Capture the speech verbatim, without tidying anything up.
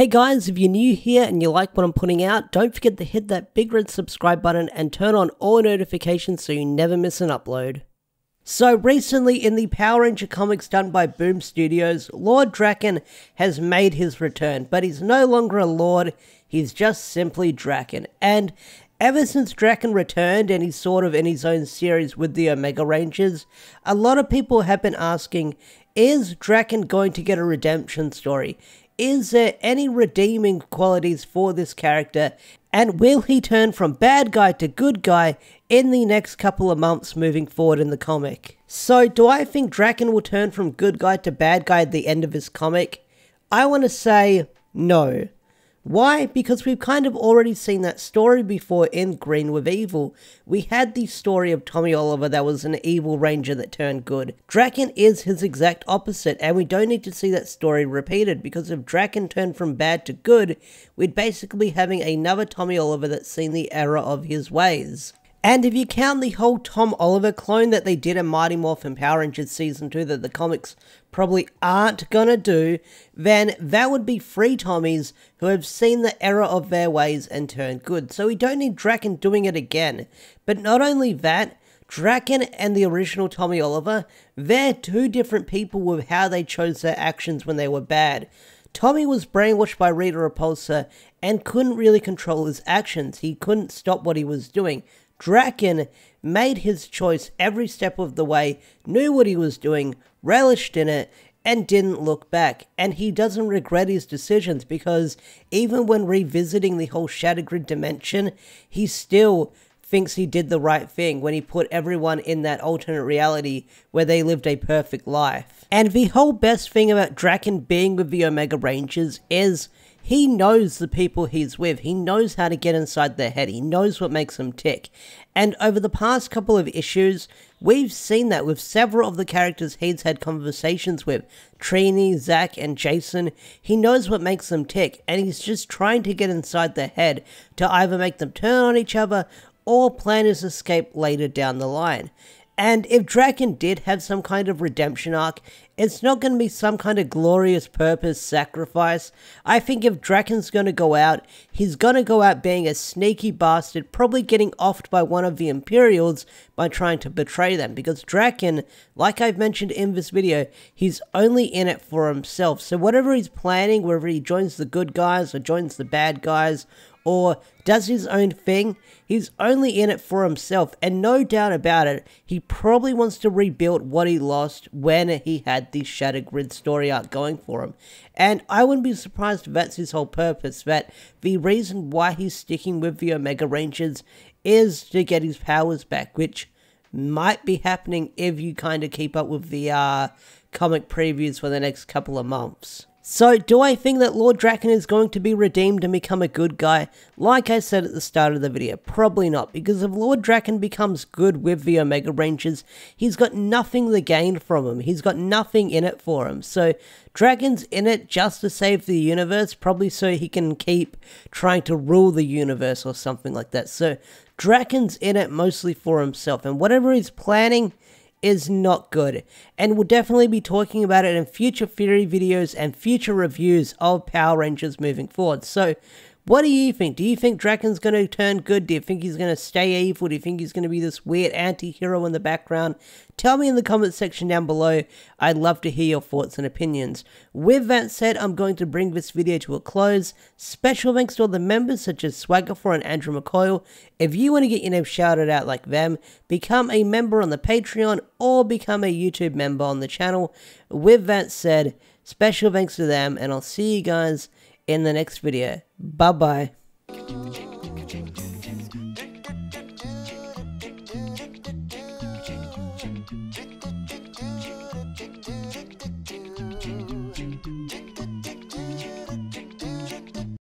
Hey guys, if you're new here and you like what I'm putting out, don't forget to hit that big red subscribe button and turn on all notifications so you never miss an upload. So recently in the Power Ranger comics done by Boom Studios, Lord Drakkon has made his return, but he's no longer a lord, he's just simply Drakkon. And ever since Drakkon returned and he's sort of in his own series with the Omega Rangers, a lot of people have been asking, is Drakkon going to get a redemption story? Is there any redeeming qualities for this character? And will he turn from bad guy to good guy in the next couple of months moving forward in the comic? So do I think Drakkon will turn from good guy to bad guy at the end of his comic? I want to say no. Why? Because we've kind of already seen that story before in Green with Evil. We had the story of Tommy Oliver that was an evil ranger that turned good. Drakkon is his exact opposite, and we don't need to see that story repeated, because if Drakkon turned from bad to good, we'd basically be having another Tommy Oliver that's seen the error of his ways. And if you count the whole Tom Oliver clone that they did in Mighty Morphin Power Rangers Season two that the comics probably aren't gonna do, then that would be three Tommies who have seen the error of their ways and turned good. So we don't need Drakkon doing it again. But not only that, Drakkon and the original Tommy Oliver, they're two different people with how they chose their actions when they were bad. Tommy was brainwashed by Rita Repulsa and couldn't really control his actions. He couldn't stop what he was doing. Drakkon made his choice every step of the way, knew what he was doing, relished in it, and didn't look back. And he doesn't regret his decisions, because even when revisiting the whole Shattered Grid dimension, he still thinks he did the right thing when he put everyone in that alternate reality where they lived a perfect life. And the whole best thing about Drakkon being with the Omega Rangers is he knows the people he's with. He knows how to get inside their head. He knows what makes them tick. And over the past couple of issues, we've seen that with several of the characters he's had conversations with. Trini, Zach, and Jason. He knows what makes them tick, and he's just trying to get inside their head to either make them turn on each other or plan his escape later down the line. And if Drakkon did have some kind of redemption arc, it's not going to be some kind of glorious purpose sacrifice. I think if Drakkon's going to go out, he's going to go out being a sneaky bastard, probably getting offed by one of the Imperials by trying to betray them. Because Drakkon, like I've mentioned in this video, he's only in it for himself. So whatever he's planning, whether he joins the good guys or joins the bad guys, or does his own thing, he's only in it for himself, and no doubt about it, he probably wants to rebuild what he lost when he had the Shattered Grid story arc going for him. And I wouldn't be surprised if that's his whole purpose, that the reason why he's sticking with the Omega Rangers is to get his powers back, which might be happening if you kind of keep up with the uh, comic previews for the next couple of months. So, do I think that Lord Drakkon is going to be redeemed and become a good guy? Like I said at the start of the video, probably not, because if Lord Drakkon becomes good with the Omega Rangers, he's got nothing to gain from him, he's got nothing in it for him. So, Drakkon's in it just to save the universe, probably so he can keep trying to rule the universe or something like that. So, Drakkon's in it mostly for himself, and whatever he's planning is not good, and we'll definitely be talking about it in future theory videos and future reviews of Power Rangers moving forward. So what do you think? Do you think Drakkon's going to turn good? Do you think he's going to stay evil? Do you think he's going to be this weird anti-hero in the background? Tell me in the comment section down below. I'd love to hear your thoughts and opinions. With that said, I'm going to bring this video to a close. Special thanks to all the members such as Swagger four and Andrew McCoyle. If you want to get your name shouted out like them, become a member on the Patreon or become a YouTube member on the channel. With that said, special thanks to them, and I'll see you guys in the next video. Bye-bye.